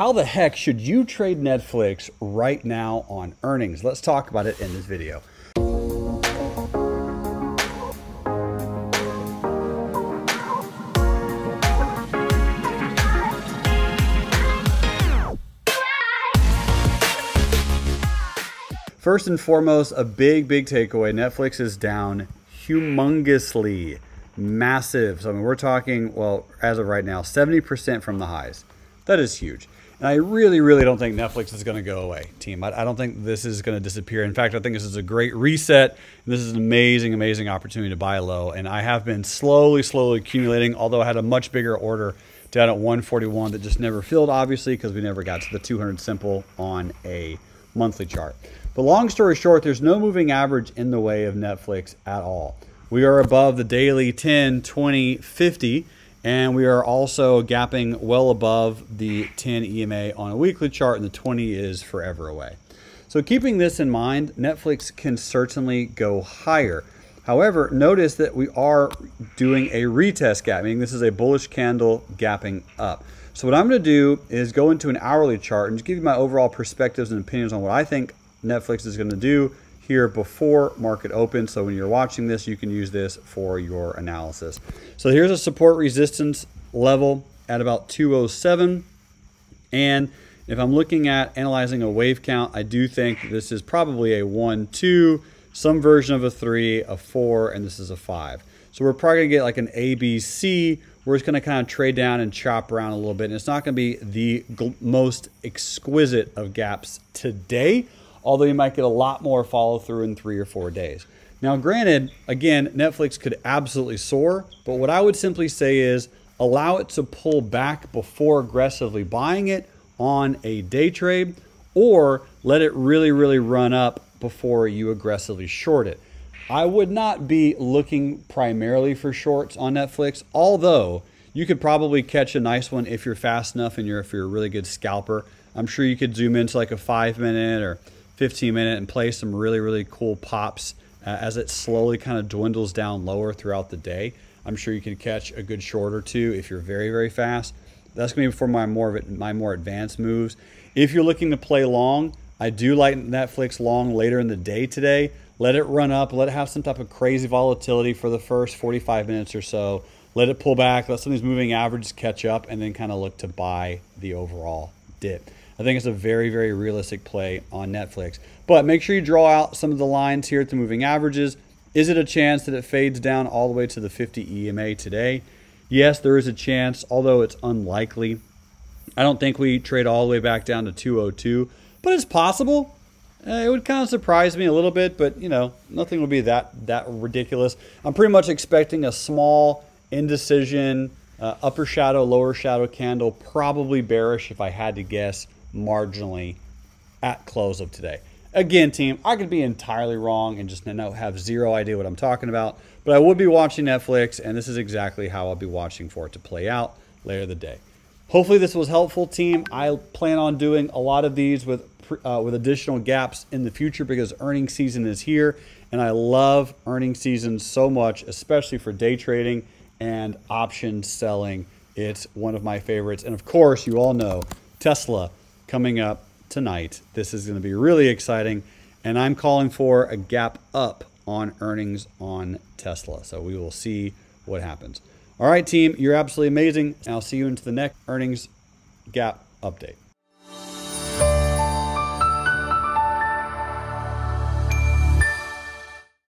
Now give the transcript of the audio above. How the heck should you trade Netflix right now on earnings? Let's talk about it in this video. First and foremost, a big takeaway. Netflix is down humongously, massive. So I mean, we're talking, well, as of right now, 70% from the highs. That is huge. And I really don't think Netflix is going to go away, team. I don't think this is going to disappear. In fact, I think this is a great reset. This is an amazing opportunity to buy low. And I have been slowly accumulating, although I had a much bigger order down at 141 that just never filled, obviously, because we never got to the 200 simple on a monthly chart. But long story short, there's no moving average in the way of Netflix at all. We are above the daily 10, 20, 50. And we are also gapping well above the 10 EMA on a weekly chart, and the 20 is forever away. So keeping this in mind, Netflix can certainly go higher. However, notice that we are doing a retest gap, meaning this is a bullish candle gapping up. So what I'm going to do is go into an hourly chart and just give you my overall perspectives and opinions on what I think Netflix is going to do here before market open. So when you're watching this, you can use this for your analysis. So here's a support resistance level at about 207. And if I'm looking at analyzing a wave count, I do think this is probably a 1, 2, some version of a 3, a 4, and this is a 5. So we're probably gonna get like an ABC. We're just gonna kind of trade down and chop around a little bit. And it's not gonna be the most exquisite of gaps today, although you might get a lot more follow through in 3 or 4 days. Now, granted, again, Netflix could absolutely soar, but what I would simply say is allow it to pull back before aggressively buying it on a day trade, or let it really run up before you aggressively short it. I would not be looking primarily for shorts on Netflix, although you could probably catch a nice one if you're fast enough and if you're a really good scalper. I'm sure you could zoom into like a 5-minute or 15-minute and play some really cool pops as it slowly kind of dwindles down lower throughout the day. I'm sure you can catch a good short or two if you're very fast. That's going to be for my more advanced moves. If you're looking to play long, I do like Netflix long later in the day today. Let it run up. Let it have some type of crazy volatility for the first 45 minutes or so. Let it pull back. Let some of these moving averages catch up, and then kind of look to buy the overall dip. I think it's a very realistic play on Netflix. But make sure you draw out some of the lines here at the moving averages. Is it a chance that it fades down all the way to the 50 EMA today? Yes, there is a chance, although it's unlikely. I don't think we trade all the way back down to 202, but it's possible. It would kind of surprise me a little bit, but you know, nothing would be that ridiculous. I'm pretty much expecting a small indecision, upper shadow, lower shadow candle, probably bearish if I had to guess, marginally at close of today. Again, team, I could be entirely wrong and just have zero idea what I'm talking about, but I would be watching Netflix, and this is exactly how I'll be watching for it to play out later in the day. Hopefully this was helpful, team. I plan on doing a lot of these with additional gaps in the future because earnings season is here, and I love earnings season so much, especially for day trading and option selling. It's one of my favorites. And of course, you all know Tesla coming up tonight. This is going to be really exciting, and I'm calling for a gap up on earnings on Tesla. So we will see what happens. All right, team, you're absolutely amazing. I'll see you into the next earnings gap update.